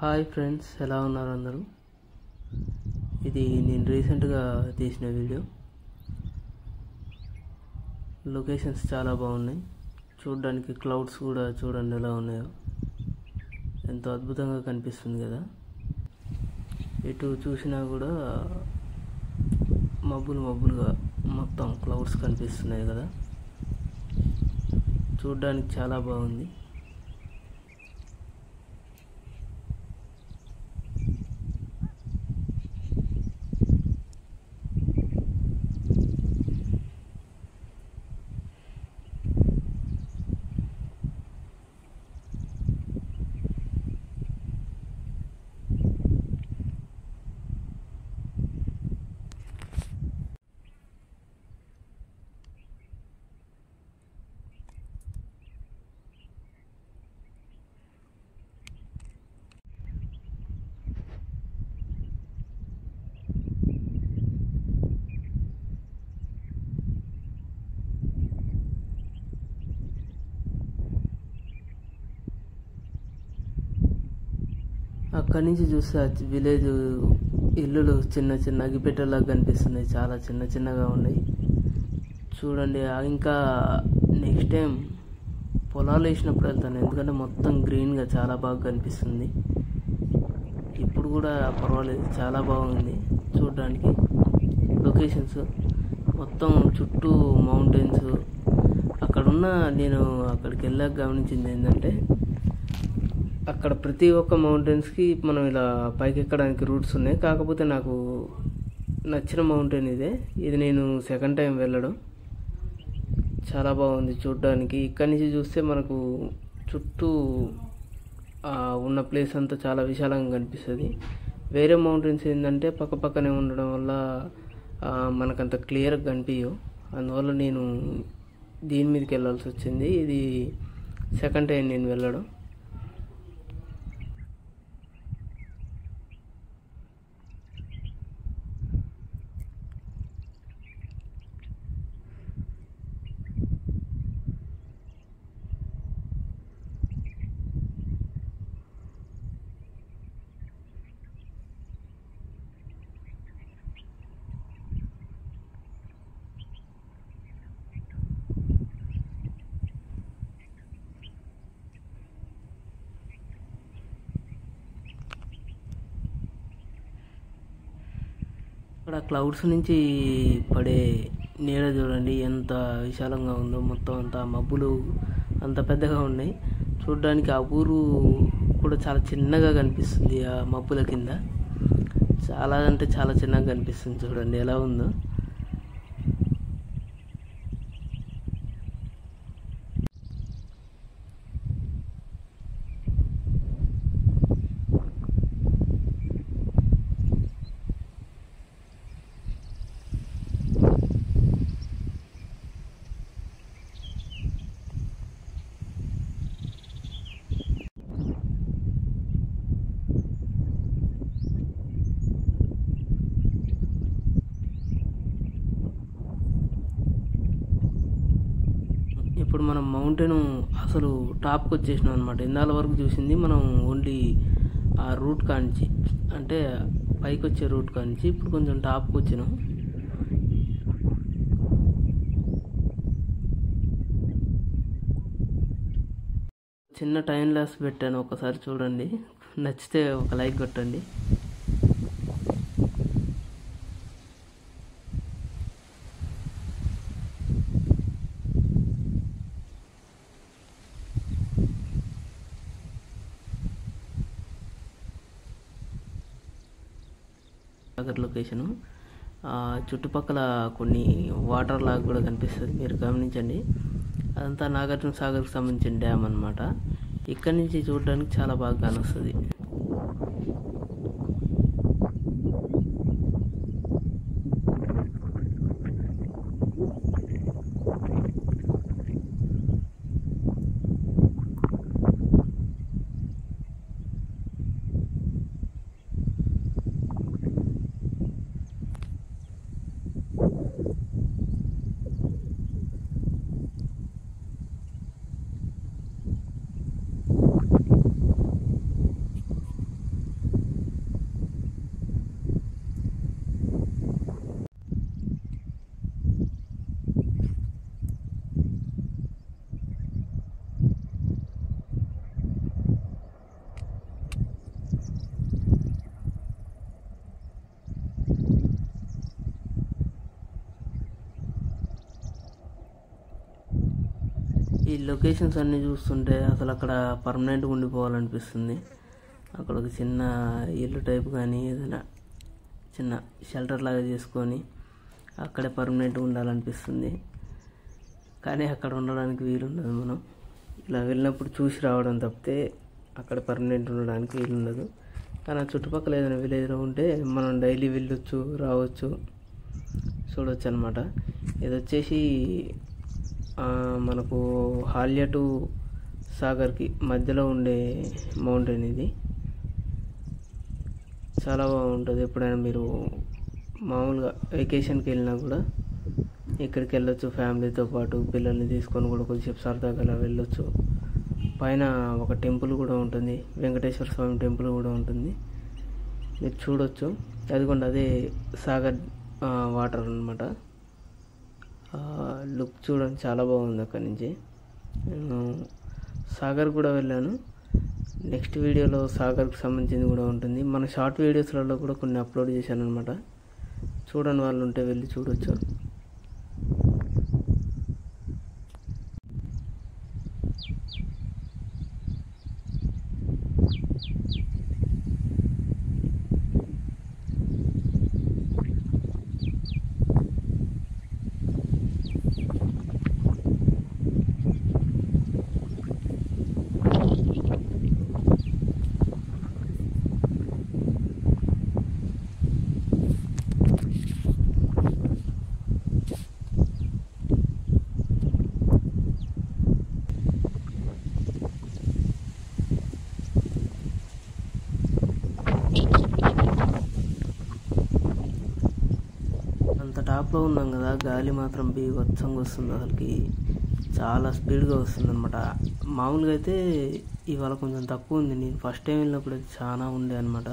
Hi friends, ఎలా ఉన్నారు అందరూ? ఇది నేను రీసెంట్గా తీసిన వీడియో. లొకేషన్స్ చాలా బాగున్నాయి చూడడానికి. క్లౌడ్స్ కూడా చూడండి ఎలా ఉన్నాయో, ఎంతో అద్భుతంగా కనిపిస్తుంది కదా. ఎటు చూసినా కూడా మబ్బులుగా మొత్తం క్లౌడ్స్ కనిపిస్తున్నాయి కదా. చూడడానికి చాలా బాగుంది. అక్కడి నుంచి చూస్తే విలేజ్ ఇల్లులు చిన్న అగ్గిపెట్టెలాగా కనిపిస్తున్నాయి. చాలా చిన్నగా ఉన్నాయి చూడండి. ఇంకా నెక్స్ట్ టైం పొలాలు వేసినప్పుడు వెళ్తాను, ఎందుకంటే మొత్తం గ్రీన్గా చాలా బాగా కనిపిస్తుంది. ఇప్పుడు కూడా పర్వాలేదు, చాలా బాగుంది చూడడానికి. లొకేషన్స్ మొత్తం చుట్టూ మౌంటైన్స్ అక్కడున్న. నేను అక్కడికి వెళ్ళాక గమనించింది ఏంటంటే, అక్కడ ప్రతి ఒక్క మౌంటైన్స్కి మనం ఇలా పైకి ఎక్కడానికి రూట్స్ ఉన్నాయి. కాకపోతే నాకు నచ్చిన మౌంటైన్ ఇదే. ఇది నేను సెకండ్ టైం వెళ్ళడం. చాలా బాగుంది చూడడానికి. ఇక్కడి నుంచి చూస్తే మనకు చుట్టూ ఉన్న ప్లేస్ అంతా చాలా విశాలంగా కనిపిస్తుంది. వేరే మౌంటైన్స్ ఏంటంటే పక్కపక్కనే ఉండడం వల్ల మనకంత క్లియర్గా కనిపించవు. అందువల్ల నేను దీని మీదకి వెళ్ళాల్సి వచ్చింది. ఇది సెకండ్ టైం నేను వెళ్ళడం. అక్కడ క్లౌడ్స్ నుంచి పడే నీడ చూడండి ఎంత విశాలంగా ఉందో. మొత్తం అంతా మబ్బులు అంత పెద్దగా ఉన్నాయి చూడడానికి. ఆ ఊరు కూడా చాలా చిన్నగా కనిపిస్తుంది ఆ మబ్బుల కింద. చాలా అంటే చాలా చిన్నగా కనిపిస్తుంది చూడండి ఎలా ఉందో. ఇప్పుడు మనం మౌంటైన్ అసలు టాప్కి వచ్చేసినాం అనమాట. ఇందాల వరకు చూసింది మనం ఓన్లీ ఆ రూట్ కాంచి, అంటే పైకి వచ్చే రూట్ కాంచి. ఇప్పుడు కొంచెం టాప్కి వచ్చినాం. చిన్న టైం లాస్ పెట్టాను, ఒకసారి చూడండి. నచ్చితే ఒక లైక్ కొట్టండి. అక్కడ లొకేషను చుట్టుపక్కల కొన్ని వాటర్ లాగా కూడా కనిపిస్తుంది, మీరు గమనించండి. అదంతా నాగార్జున సాగర్కి సంబంధించిన డ్యామ్ అనమాట. ఇక్కడి నుంచి చూడడానికి చాలా బాగా కనిపిస్తుంది. లొకేషన్స్ అన్నీ చూస్తుంటే అసలు అక్కడ పర్మనెంట్గా ఉండిపోవాలనిపిస్తుంది. అక్కడ ఒక చిన్న ఇల్లు టైప్ కానీ ఏదైనా చిన్న షెల్టర్ లాగా చేసుకొని అక్కడే పర్మనెంట్గా ఉండాలనిపిస్తుంది. కానీ అక్కడ ఉండడానికి వీలుండదు. మనం ఇలా వెళ్ళినప్పుడు చూసి రావడం తప్పితే అక్కడ పర్మనెంట్ ఉండడానికి వీలుండదు. కానీ ఆ చుట్టుపక్కల ఏదైనా విలేజ్లో ఉంటే మనం డైలీ వెళ్ళొచ్చు, రావచ్చు, చూడవచ్చు అనమాట. ఇది వచ్చేసి మనకు హాల్యా టు సాగర్కి మధ్యలో ఉండే మౌంటైన్. ఇది చాలా బాగుంటుంది. ఎప్పుడైనా మీరు మామూలుగా వెకేషన్కి వెళ్ళినా కూడా ఇక్కడికి వెళ్ళొచ్చు. ఫ్యామిలీతో పాటు పిల్లల్ని తీసుకొని కూడా కొద్దిసేపు సరదాగా అలా వెళ్ళొచ్చు. పైన ఒక టెంపుల్ కూడా ఉంటుంది, వెంకటేశ్వర స్వామి టెంపుల్ కూడా ఉంటుంది, మీరు చూడొచ్చు. అదిగోండి అదే సాగర్ వాటర్ అన్నమాట. లుక్ చూడండి చాలా బాగుంది. అక్కడి నుంచి నేను సాగర్ కూడా వెళ్ళాను. నెక్స్ట్ వీడియోలో సాగర్కి సంబంధించింది కూడా ఉంటుంది. మన షార్ట్ వీడియోస్లలో కూడా కొన్ని అప్లోడ్ చేశాను అనమాట. చూడని వాళ్ళు ఉంటే వెళ్ళి చూడొచ్చు. టాప్లో ఉన్నాం కదా, గాలి మాత్రం బీభత్సంగా వస్తుంది. అసలుకి చాలా స్పీడ్గా వస్తుంది అనమాట. మామూలుగా అయితే ఇవాళ కొంచెం తక్కువ ఉంది. నేను ఫస్ట్ టైం వెళ్ళినప్పుడు అయితే చాలా ఉండే అనమాట.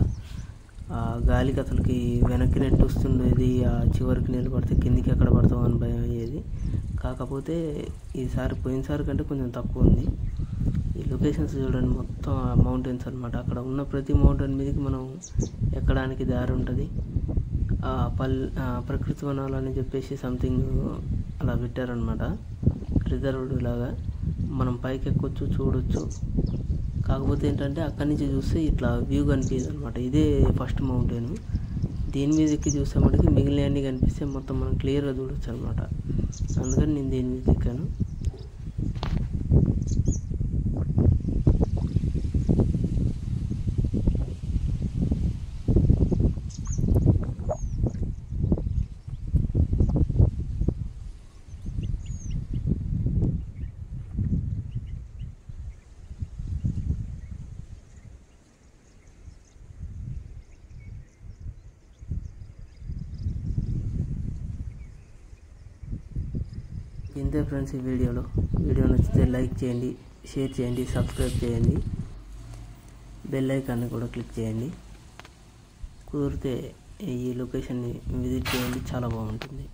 గాలికి అసలుకి వెనక్కి నెట్టు వస్తుండేది. ఆ చివరికి నిలబడితే కిందికి ఎక్కడ పడతాం అని భయం అయ్యేది. కాకపోతే ఈసారి పోయినసారి కంటే కొంచెం తక్కువ ఉంది. ఈ లొకేషన్స్ చూడండి, మొత్తం ఆ మౌంటైన్స్ అనమాట. అక్కడ ఉన్న ప్రతి మౌంటైన్ మీదకి మనం ఎక్కడానికి దారి ఉంటుంది. ప్రకృతి వనాలని చెప్పేసి సంథింగ్ అలా పెట్టారనమాట, రిజర్వ్డ్ లాగా. మనం పైకి ఎక్కొచ్చు, చూడొచ్చు. కాకపోతే ఏంటంటే అక్కడి నుంచి చూస్తే ఇట్లా వ్యూ కనిపించదు అనమాట. ఇదే ఫస్ట్ మౌంటైన్. దీని మీద ఎక్కి చూస్తే మటుకు మిగిలినవన్నీ కనిపిస్తే మొత్తం మనం క్లియర్గా చూడొచ్చు అనమాట. అందుకని నేను దీని మీద ఎక్కాను. ఇంతే ఫ్రెండ్స్ ఈ వీడియో నచ్చితే లైక్ చేయండి, షేర్ చేయండి, సబ్స్క్రైబ్ చేయండి, బెల్ ఐకాన్ని కూడా క్లిక్ చేయండి. కుదిరితే ఈ లొకేషన్ని విజిట్ చేయండి, చాలా బాగుంటుంది.